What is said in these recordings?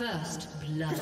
First blood.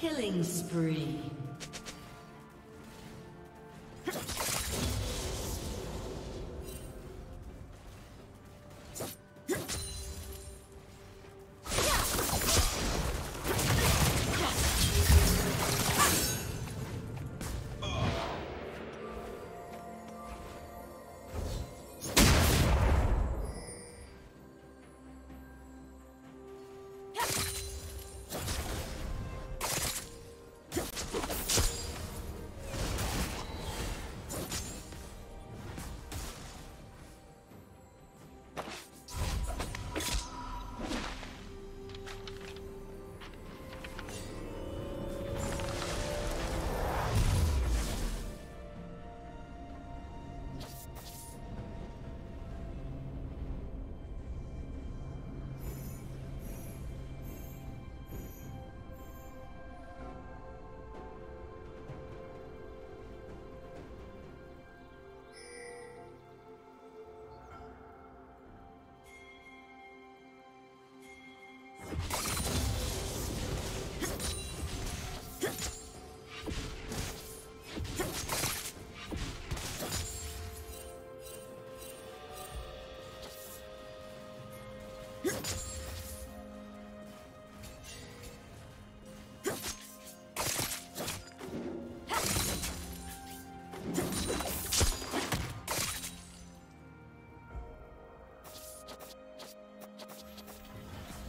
Killing spree.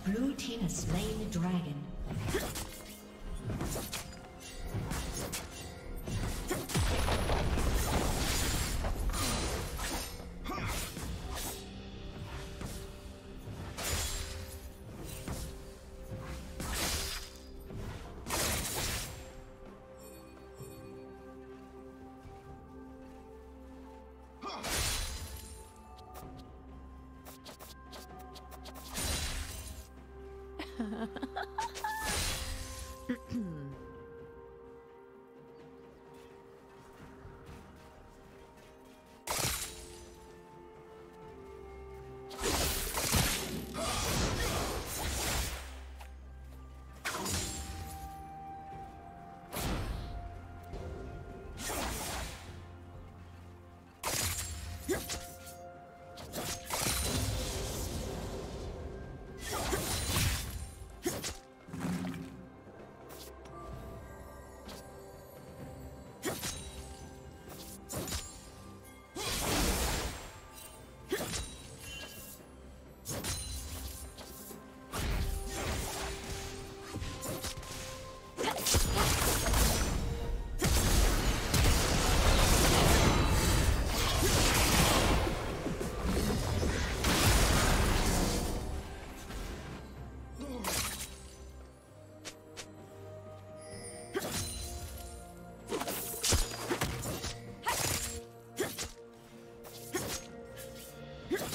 Blue team has slain the dragon.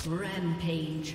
Rampage.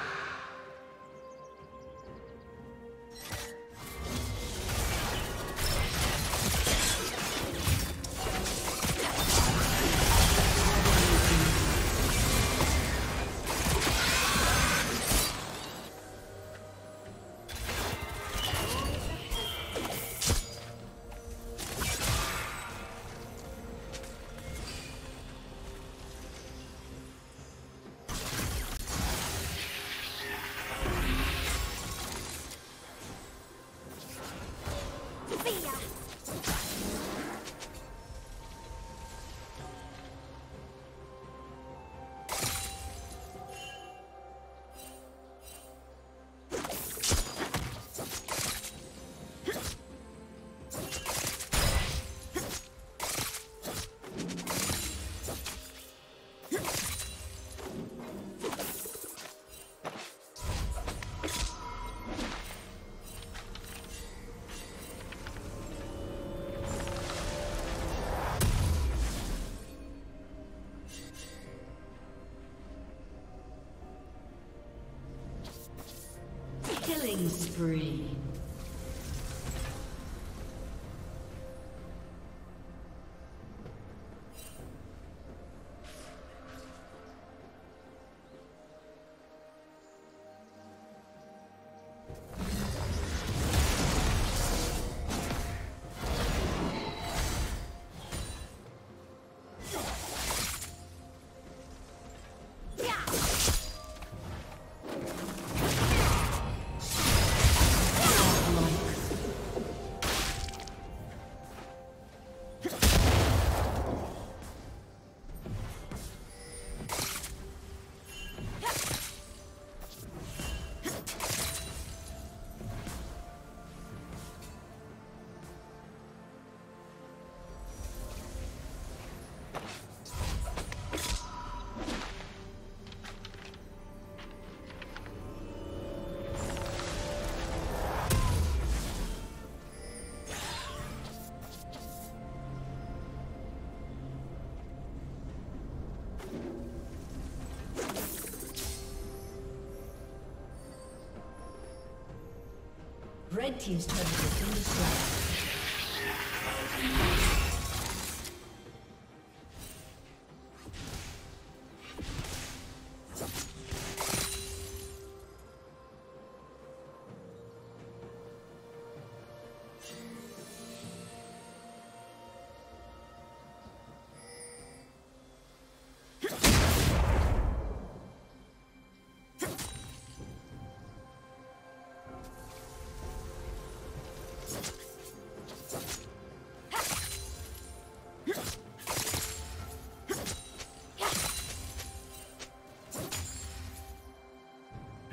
Killing spree. Red team's turret has been destroyed.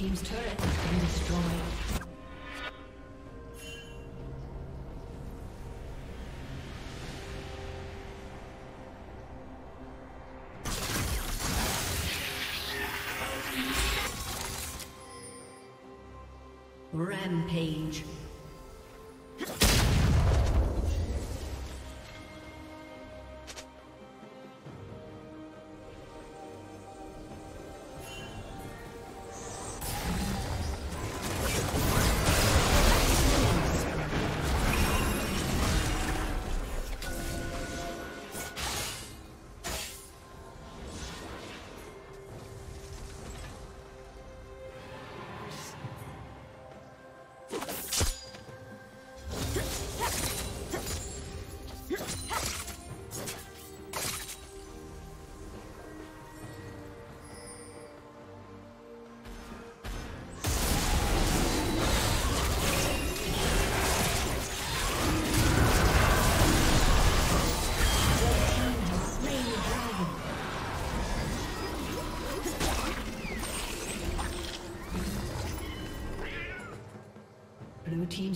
Team's turret has been destroyed.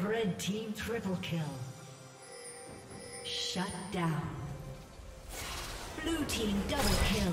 Red team triple kill. Shut down. Blue team double kill.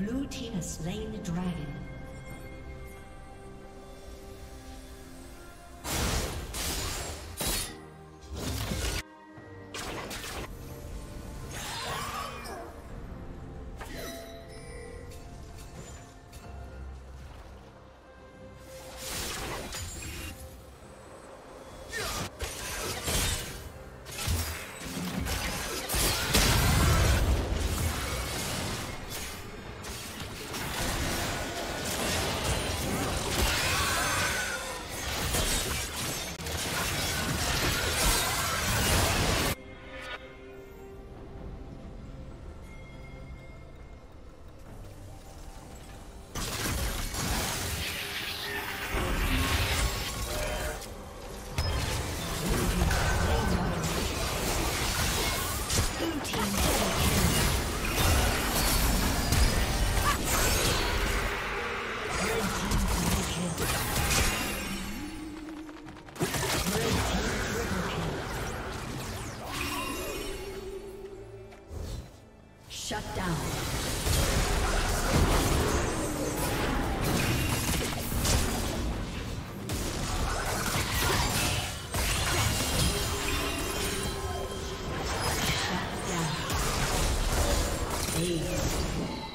Blue team has slain the dragon. Shut down. Shut down. Ace.